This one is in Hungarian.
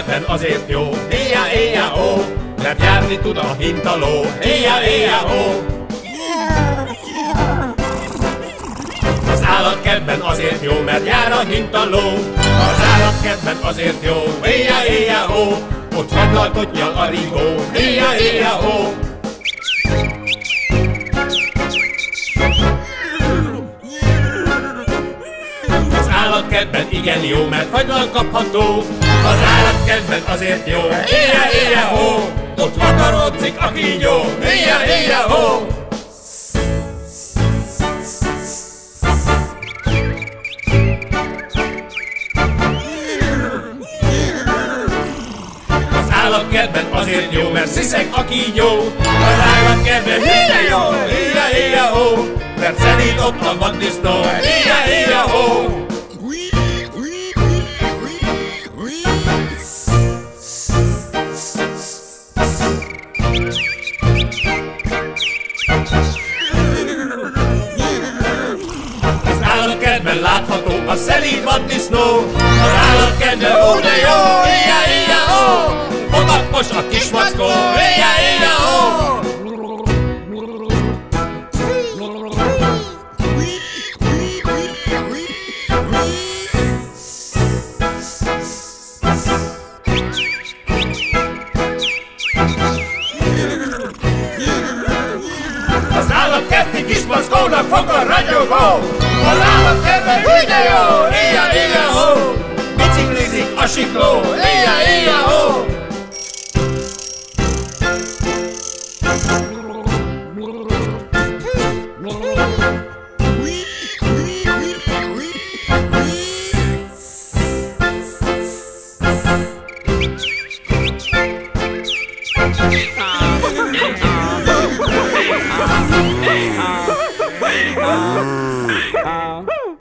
Debrecen azért jó, éjjá, éjjá, ó, mert járni tud a hintaló, éjjá, éjjá, ó. Az állatkertben azért jó, mert jár a hintaló, az állatkertben azért jó, éjjá, éjjá, ó, ott faglaltot nyal a rigó, éjjá, éjjá, ó. Az állatkertben igen jó, mert fagylal kapható. Az állatkertben azért jó, éjjá, éjjá, ho! Ott vakaródzik a kígyó, éjjá, éjjá, ho! Az állatkertben azért jó, mert sziszeg a kígyó. Az állatkertben éjjá jó, éjjá, éjjá, ho! Mert szelíd ott a vaddisznó, éjjá, éjjá, ho! Látható a szelíd vaddisznó, az állatkertben ó de jó, éjjá, éjjá, ó, fogakos a kis mackó, éjjá, éjjá, ó. Az állatkerti kis mackónak fog a ragyogó, az állatkertben hű de jó, éjjá, éjjá, ho! Biciklizik a sikló, éjjá, éjjá, ho!